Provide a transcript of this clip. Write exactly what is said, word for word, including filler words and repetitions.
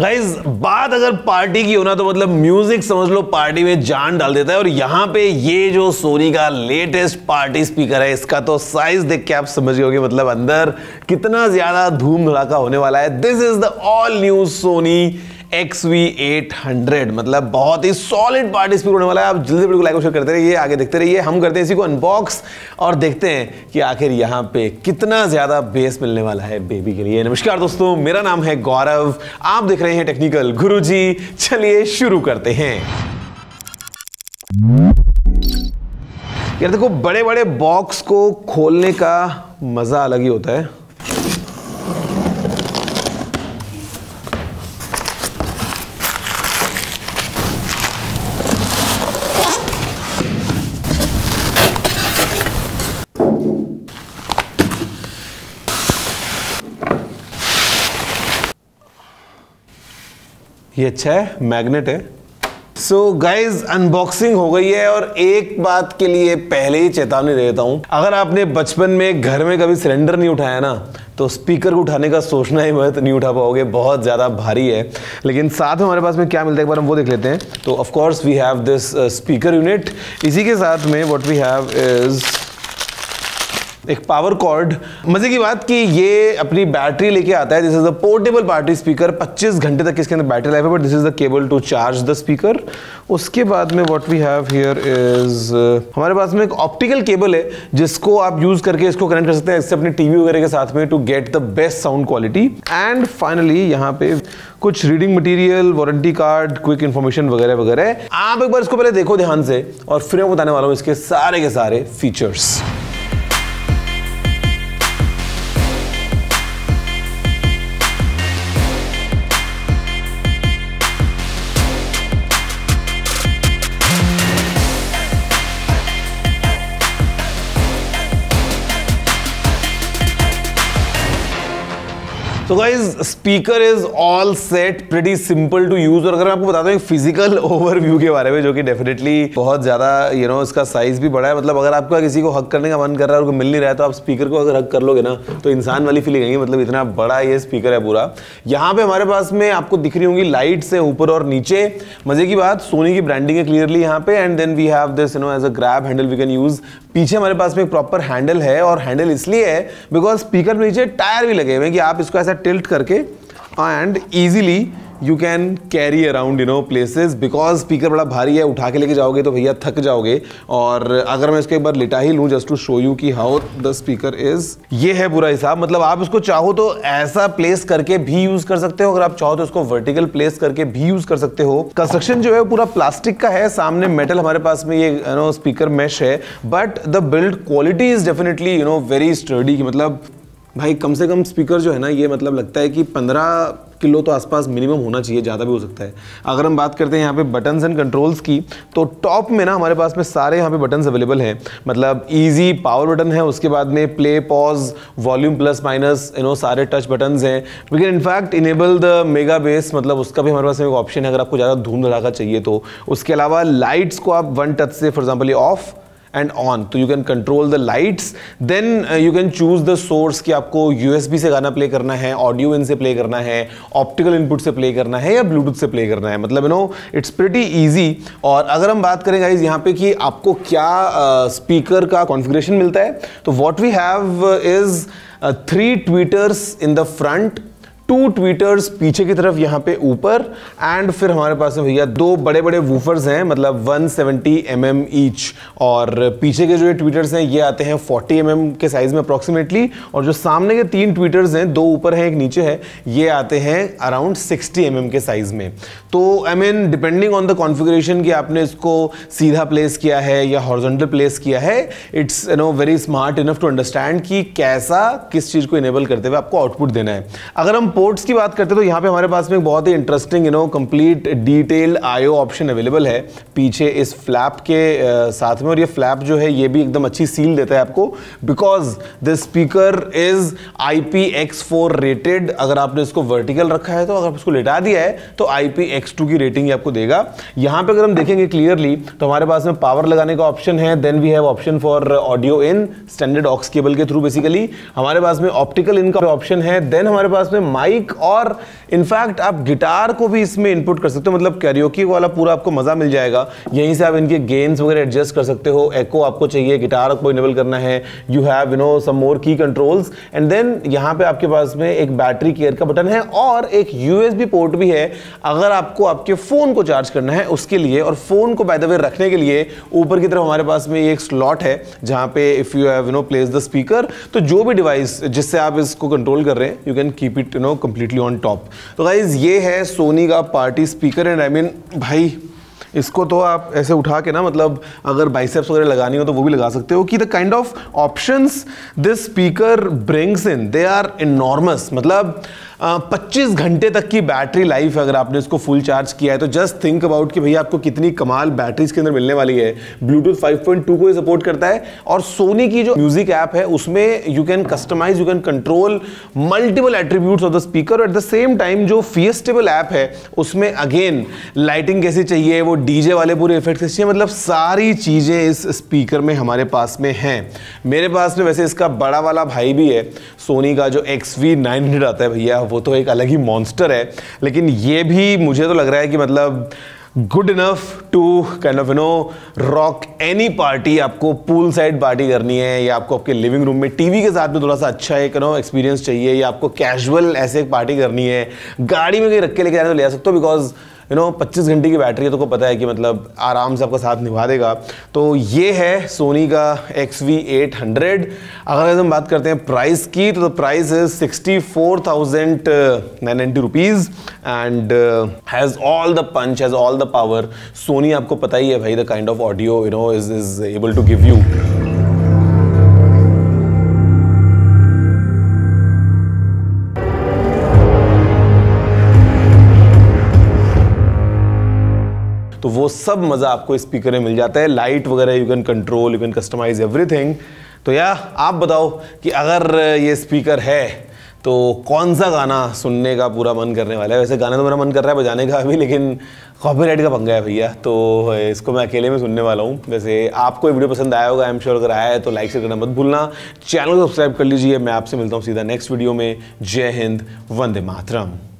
Guys बात अगर party की होना तो मतलब म्यूजिक समझ लो पार्टी में जान डाल देता है। और यहाँ पे ये जो सोनी का लेटेस्ट पार्टी स्पीकर है इसका तो साइज देख के आप समझ गए होंगे मतलब अंदर कितना ज्यादा धूम धड़ाका होने वाला है। This is the all new Sony X V eight hundred मतलब बहुत ही सॉलिड पार्टी स्पीकर होने वाला है। आप जल्दी बिल्कुल लाइक और शेयर करते रहिए, आगे देखते रहिए। हम करते हैं इसी को अनबॉक्स और देखते हैं कि आखिर यहाँ पे कितना ज़्यादा बेस मिलने वाला है बेबी के लिए। नमस्कार दोस्तों, मेरा नाम है गौरव, आप देख रहे हैं टेक्निकल गुरुजी। चलिए शुरू करते हैं। यार देखो बड़े बड़े बॉक्स को खोलने का मज़ा अलग ही होता है। ये अच्छा है, मैग्नेट है। सो गाइज अनबॉक्सिंग हो गई है और एक बात के लिए पहले ही चेतावनी दे देता हूँ, अगर आपने बचपन में घर में कभी सिलेंडर नहीं उठाया ना तो स्पीकर को उठाने का सोचना ही मत, नहीं उठा पाओगे, बहुत ज़्यादा भारी है। लेकिन साथ में हमारे पास में क्या मिलता है एक बार हम वो देख लेते हैं। तो of course we have this speaker unit, इसी के साथ में वॉट वी हैव इज़ एक पावर कॉर्ड। मजे की बात कि ये अपनी बैटरी लेके आता है। This is a portable party speaker, पच्चीस घंटे तक इसके अंदर बैटरी लाइफ है। But this is the cable to charge the speaker. उसके बाद में what we have here is हमारे पास में एक ऑप्टिकल केबल है जिसको आप यूज करके इसको कनेक्ट कर सकते हैं इससे अपनी टीवी वगैरह के साथ में to get the best sound quality. And finally यहाँ पे कुछ reading material, warranty card, quick information वगैरह वगैरह। आप एक बार इसको पहले देखो ध्यान से और फिर मैं बताने वाला हूँ इसके सारे के सारे फीचर्स। तो guys speaker is all set, pretty simple to use. और अगर मैं आपको बता दूं फिजिकल ओवरव्यू के बारे में, जो कि डेफिनेटली बहुत ज्यादा यू नो इसका साइज भी बड़ा है। मतलब अगर आपका किसी को हक करने का मन कर रहा है और मिल नहीं रहा है तो आप स्पीकर को अगर हक कर लोगे ना तो इंसान वाली फीलिंग आएगी। मतलब इतना बड़ा ये स्पीकर है पूरा। यहाँ पे हमारे पास में आपको दिख रही होंगी लाइट्स है ऊपर और नीचे। मजे की बात सोनी की ब्रांडिंग है क्लियरली यहाँ पे। And then we have this you know as a grab handle we can use. पीछे हमारे पास में एक प्रॉपर हैंडल है और हैंडल इसलिए है बिकॉज स्पीकर में नीचे टायर भी लगे हुए हैं कि आप इसको ऐसा टिल्ट करके and easily you can carry around you know places. Because speaker बड़ा भारी है, उठा के लेके जाओगे तो भैया थक जाओगे। और अगर मैं इसको एक बार लिटा ही लूँ जस्ट टू शो यू कि हाउ द स्पीकर इज, ये है पूरा हिसाब। मतलब आप इसको चाहो तो ऐसा प्लेस करके भी यूज कर सकते हो, अगर आप चाहो तो इसको वर्टिकल प्लेस करके भी यूज कर सकते हो। कंस्ट्रक्शन जो है पूरा प्लास्टिक का है, सामने मेटल हमारे पास में ये यू नो स्पीकर मैश है। But the build quality is definitely you know very sturdy की। मतलब भाई कम से कम स्पीकर जो है ना ये मतलब लगता है कि पंद्रह किलो तो आसपास मिनिमम होना चाहिए, ज़्यादा भी हो सकता है। अगर हम बात करते हैं यहाँ पे बटन्स एंड कंट्रोल्स की तो टॉप में ना हमारे पास में सारे यहाँ पे बटन्स अवेलेबल हैं। मतलब इजी पावर बटन है, उसके बाद में play, pause, volume, plus minus, you know सारे टच बटन्स हैं। We can in fact enable the mega bass, मतलब उसका भी हमारे पास में एक ऑप्शन है अगर आपको ज़्यादा धूम धड़ाका चाहिए तो। उसके अलावा लाइट्स को आप वन टच से फॉर एग्जाम्पल ये ऑफ एंड ऑन, तो you can control the lights. Then you can choose the source कि आपको यूएसबी से गाना प्ले करना है, ऑडियो इन से प्ले करना है, ऑप्टिकल इनपुट से प्ले करना है या ब्लूटूथ से प्ले करना है। मतलब you know it's pretty easy. और अगर हम बात करें गाइज यहाँ पे कि आपको क्या स्पीकर uh, का कॉन्फ़िगरेशन मिलता है तो what we have is three tweeters in the front, two tweeters पीछे की तरफ यहाँ पे ऊपर, एंड फिर हमारे पास में भैया दो बड़े बड़े वूफर्स हैं मतलब one seventy M M each. और पीछे के जो ये ट्वीटर्स हैं ये आते हैं फोर्टी एम एम के साइज़ में अप्रॉक्सीमेटली। और जो सामने के तीन ट्वीटर्स हैं, दो ऊपर हैं एक नीचे है, ये आते हैं अराउंड सिक्सटी एम एम के साइज़ में। तो I mean depending on the configuration कि आपने इसको सीधा प्लेस किया है या हॉरिजॉन्टल प्लेस किया है, it's you know very smart enough to understand कि कैसा किस चीज़ को इनेबल करते हुए आपको आउटपुट देना है। अगर हम पोर्ट्स की बात करते हैं तो यहाँ पे हमारे पास में एक बहुत ही interesting you know complete detail IO option available है पीछे इस फ्लैप के साथ में। और ये फ्लैप जो है ये भी एकदम अच्छी सील देता है आपको because this speaker is I P X four rated. अगर आपने इसको वर्टिकल रखा है तो, अगर इसको लिटा दिया है तो आई पी एक्स टू की रेटिंग आपको देगा। यहाँ पे अगर हम देखेंगे क्लियरली तो हमारे पास में पावर लगाने का ऑप्शन है, then we have option for audio in standard aux cable के थ्रू बेसिकली, हमारे पास में ऑप्टिकल इन का ऑप्शन है, देन हमारे पास में माइक माइक और इनफैक्ट आप गिटार को भी इसमें इनपुट कर सकते हो, मतलब कैरियोकी वाला पूरा आपको मज़ा मिल जाएगा। यहीं से आप इनके गेन्स वगैरह एडजस्ट कर सकते हो, एको आपको चाहिए, गिटार आपको इनेबल करना है, you have you know some more की कंट्रोल्स, एंड देन यहाँ पे आपके पास में एक बैटरी केयर का बटन है और एक यूएसबी पोर्ट भी है अगर आपको आपके फ़ोन को चार्ज करना है उसके लिए। और फ़ोन को बाय द वे रखने के लिए ऊपर की तरफ हमारे पास में एक स्लॉट है जहाँ पे if you have you know place the speaker, तो जो भी डिवाइस जिससे आप इसको कंट्रोल कर रहे हैं you can keep it you know completely on top. तो गाइज ये है सोनी का party speaker and I mean भाई इसको तो आप ऐसे उठा के ना, मतलब अगर बाइसेप्स वगैरह लगानी हो तो वो भी लगा सकते हो कि the kind of options this speaker brings in they are enormous. मतलब पच्चीस घंटे तक की बैटरी लाइफ अगर आपने इसको फुल चार्ज किया है तो जस्ट थिंक अबाउट कि भैया आपको कितनी कमाल बैटरीज के अंदर मिलने वाली है। ब्लूटूथ फाइव पॉइंट टू को ये सपोर्ट करता है और सोनी की जो म्यूजिक ऐप है उसमें you can customise, you can control multiple attributes of the speaker. At the same time जो फिएस्टेबल ऐप है उसमें अगेन लाइटिंग कैसी चाहिए, वो डीजे वाले पूरे इफेक्ट कैसे चाहिए, मतलब सारी चीज़ें इस स्पीकर में हमारे पास में हैं। मेरे पास में वैसे इसका बड़ा वाला भाई भी है सोनी का जो एक्स वी नाइन हंड्रेड आता है, भैया वो तो एक अलग ही मॉन्स्टर है, लेकिन ये भी मुझे तो लग रहा है कि मतलब good enough to kind of you know rock any party. आपको पूल साइड पार्टी करनी है या आपको आपके लिविंग रूम में टीवी के साथ में थोड़ा सा अच्छा एक नो एक्सपीरियंस चाहिए, या आपको कैजुअल ऐसे एक पार्टी करनी है, गाड़ी में कहीं रख के लेके जाना तो ले सकते हो, बिकॉज यू नो पच्चीस घंटे की बैटरी है तो को पता है कि मतलब आराम से आपका साथ निभा देगा। तो ये है सोनी का एक्स वी एट हंड्रेड। अगर हम बात करते हैं प्राइस की तो price is sixty four thousand nine hundred rupees and has all the punch, has all the power. Sony आपको पता ही है भाई the kind of audio you know is is able to give you. तो वो सब मज़ा आपको इस स्पीकर में मिल जाता है, लाइट वगैरह you can control, you can customise everything. तो या आप बताओ कि अगर ये स्पीकर है तो कौन सा गाना सुनने का पूरा मन करने वाला है। वैसे गाने तो मेरा मन कर रहा है बजाने का अभी, लेकिन कॉपीराइट का पंगा है भैया, तो इसको मैं अकेले में सुनने वाला हूँ। वैसे आपको ये वीडियो पसंद आया होगा आई एम श्योर, अगर आया है तो लाइक शेयर करना मत भूलना, चैनल को सब्सक्राइब कर लीजिए। मैं आपसे मिलता हूँ सीधा नेक्स्ट वीडियो में। जय हिंद, वंदे मातरम।